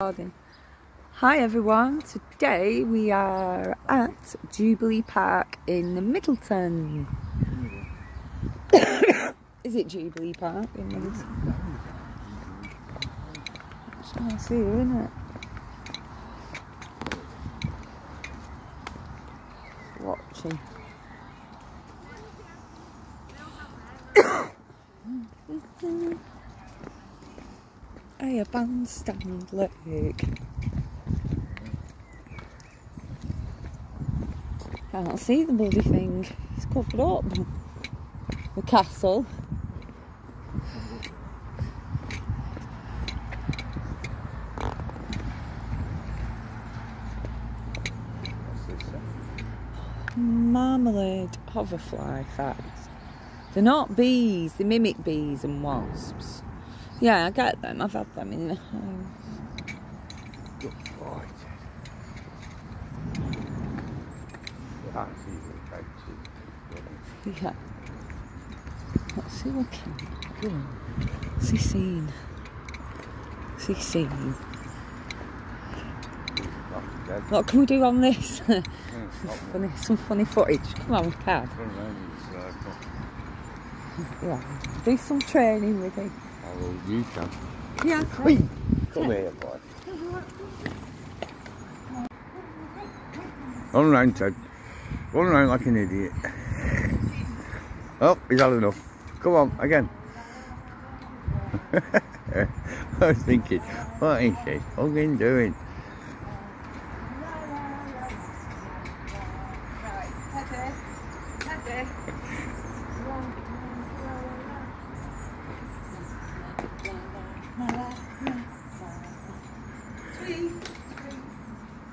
Garden. Hi everyone, today we are at Jubilee Park in Middleton. Is it Jubilee Park in Middleton? It's nice here, isn't it? Watching. Hey, a bandstand, look. Can't see the bloody thing. It's covered up. The castle. Marmalade hoverfly facts. They're not bees. They mimic bees and wasps. Yeah, I get them. I've had them in the house. Good boy, Ted. That's even better. Yeah. What's he looking at? Go on. What's he seen? What's he seen? What can we do on this? some funny footage. Come on, Cad. Yeah, do some training with him. Well, you can. Yeah. Come here, boy. Run around, Ted. Run around like an idiot. Oh, he's had enough. Come on, again. I was thinking, what is she fucking doing?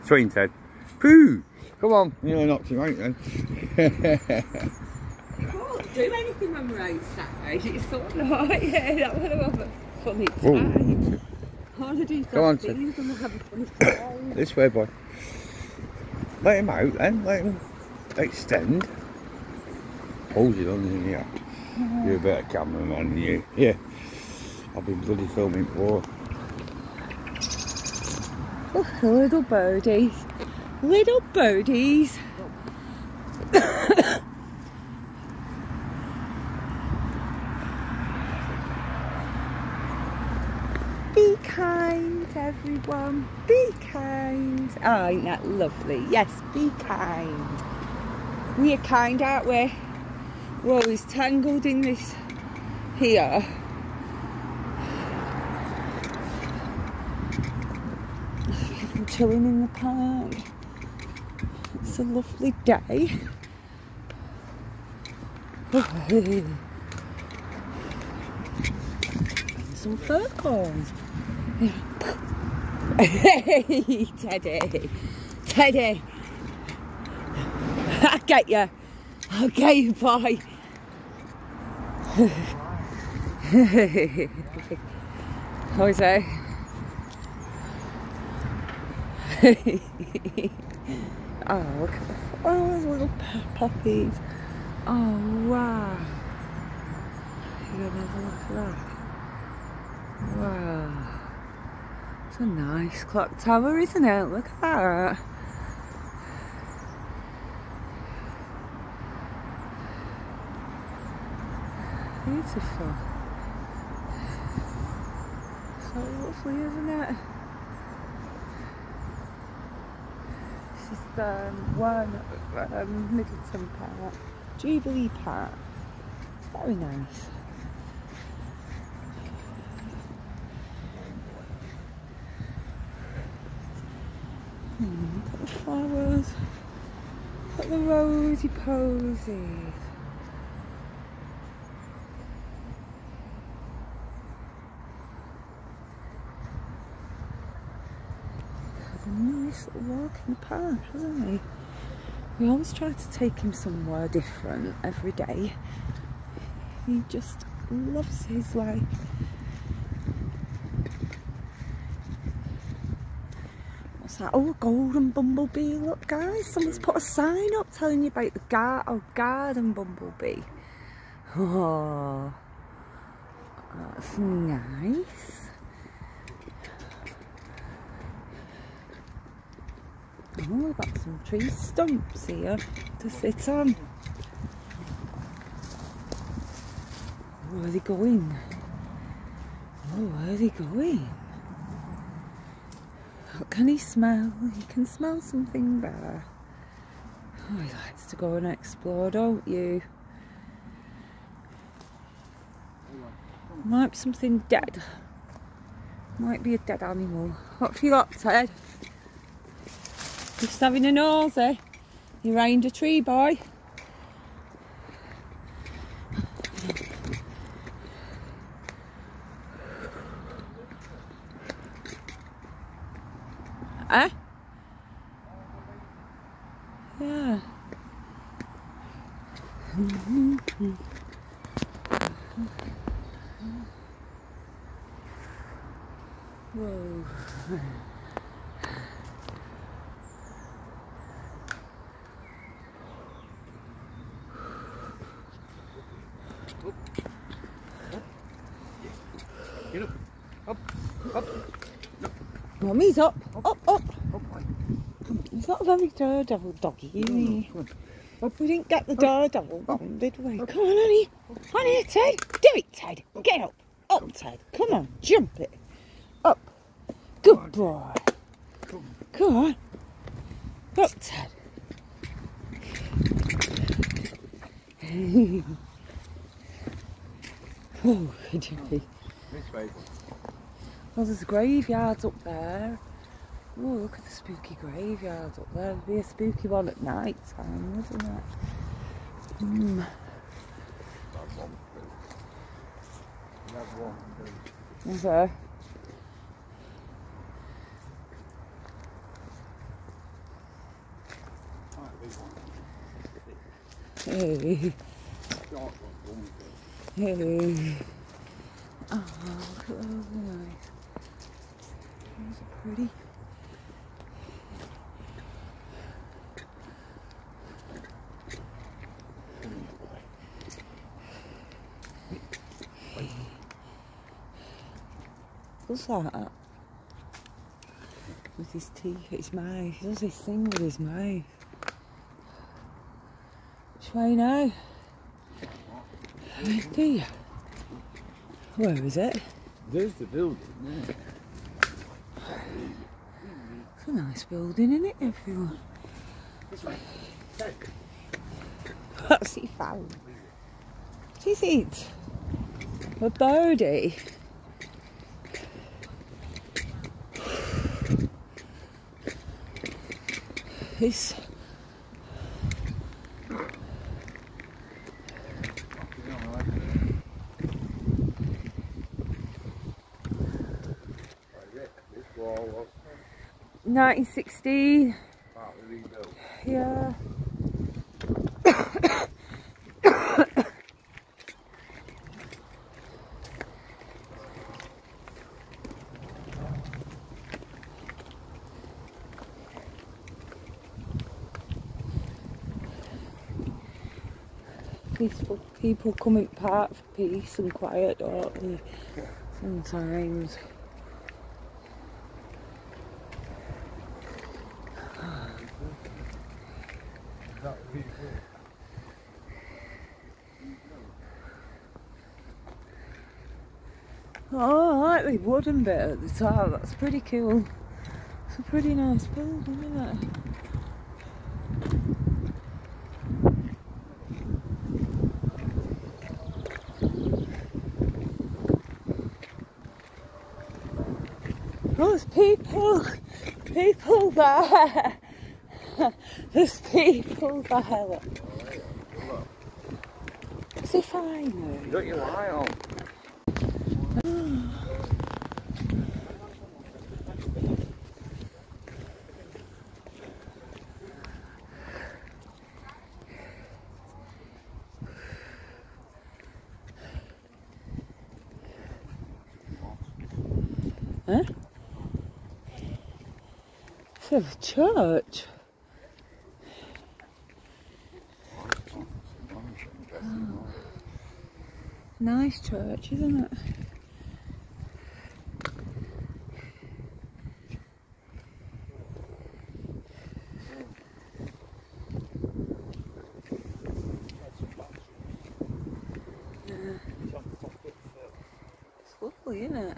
Swing, Ted. Poo! Come on, you know, knocked him out then. I can't do anything when we're outside. It's all right, yeah, that would have a funny time. I want to do something, and we'll have a funny time. This way, boy. Let him out then, let him extend. Hold it on, yeah. You're a better cameraman than you. Yeah. I've been bloody filming for. Oh, little birdies. Little birdies. Oh. Be kind, everyone. Be kind. Oh, isn't that lovely? Yes, be kind. We are kind, aren't we? We're always tangled in this here. Chilling in the park. It's a lovely day. Some fir cones. Hey, Teddy. Teddy. I get you. I'll get you, boy. How is that? Oh, look at the, oh, those little poppies. Oh, wow. You're gonna have a look at that. Wow. It's a nice clock tower, isn't it? Look at that. Beautiful. So lovely, isn't it? This is Middleton Park, Jubilee Park. It's very nice. Look at the flowers, look at the rosy posies. Nice little walk in the park, hasn't he? We always try to take him somewhere different every day. He just loves his life. What's that? Oh, a golden bumblebee, look guys, someone's put a sign up telling you about the garden bumblebee. Oh, that's nice. Oh, I've got some tree stumps here to sit on. Where are they going? Oh, where are they going? What can he smell? He can smell something better. Oh, he likes to go and explore, don't you? Might be something dead. Might be a dead animal. What have you got, Ted? Just having a nosy. You round a tree, boy. Eh? Yeah. Whoa. Get up. Up. Up. Up. Mummy's up. Up. Up. Up. He's not a very daredevil doggy, is he? Up. We didn't get the daredevil one, did we? Up. Come on, honey. On here, Ted. Do it, Ted. Up. Get up. Up, Ted. Come on. Jump it. Up. Good boy. Come on. Up, Ted. Oh, dear. Well, there's graveyards up there. Oh, look at the spooky graveyards up there. There'd be a spooky one at night time, wouldn't it? Mm. Is there? Hey. Hey. Oh, look at those eyes. Those are pretty. What's that? With his teeth, his mouth. He does this thing with his mouth. Which way now? Where do you? Where is it? There's the building there. It's a nice building, isn't it, everyone? This way. What's he found? What is it? A birdie. This. Wall 1916. Partly rebuilt. Yeah. Peaceful people come in part for peace and quiet, don't they? Sometimes. Oh, I like the wooden bit at the top, that's pretty cool. It's a pretty nice building, isn't it? Oh, there's people there. There's people there. Is he fine? You got your eye on. Huh? It's a church. Oh. Nice church, isn't it? lovely, isn't it?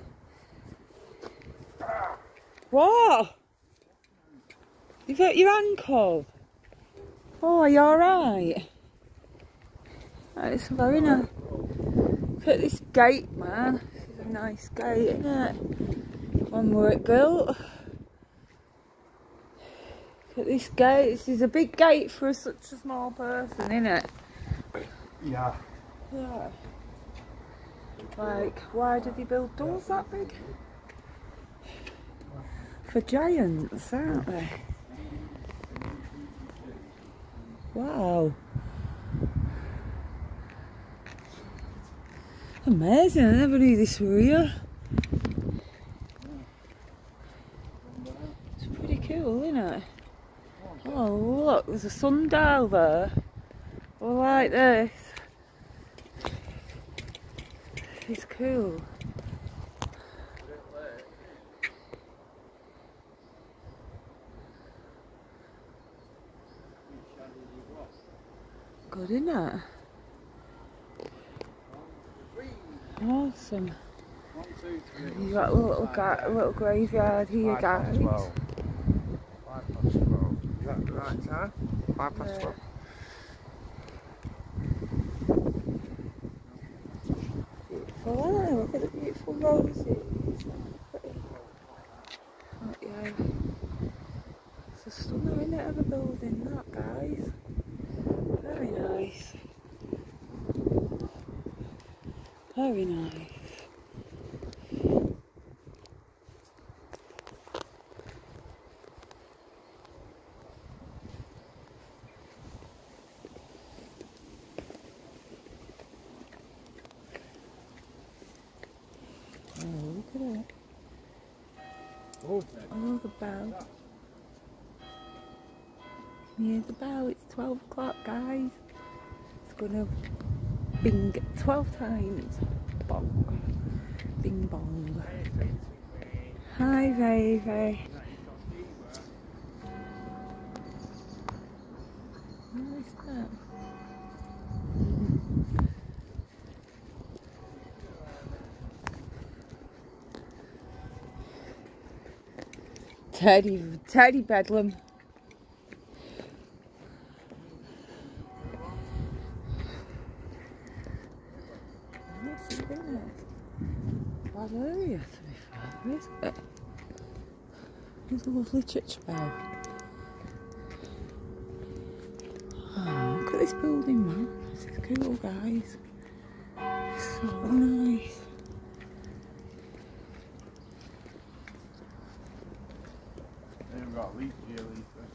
What? You've hurt your ankle. Oh, are you alright? It's very nice. Look at this gate, man. This is a nice gate, isn't it? When were it built? Look at this gate. This is a big gate for such a small person, isn't it? Yeah. Yeah. Like, why did they build doors that big? For giants, aren't they? Wow. Amazing, I never knew this were here. It's pretty cool, isn't it? Oh look, there's a sundial there. All like this. It's cool. Good, isn't it? Awesome. You've got a little graveyard here, guys. 5 past 12. Is that the right time? 5 past 12. Beautiful, eh? Look at the beautiful roses. Right, yeah. It's a stunner, isn't it, of a building, that, guys? Very nice. Very nice. Oh, look at it. Oh, the bell. Here's the bell, it's 12 o'clock, guys. It's gonna bing 12 times. Bong. Bing bong. Hi, baby. What is that? Teddy Bedlam. Bad area to be fair, isn't it? There's a lovely church bell. Oh, look at this building, man. This is cool, guys. It's so nice. They haven't got a leaf here, Lisa.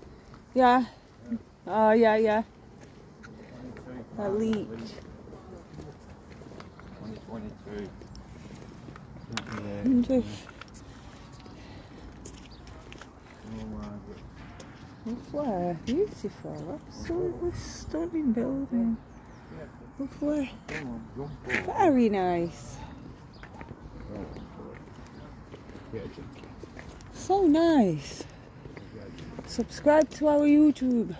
Yeah. Oh, yeah, yeah. A leak. 2022. Yeah. Lovely, beautiful, absolutely stunning building. Lovely, very nice. So nice. Subscribe to our YouTube.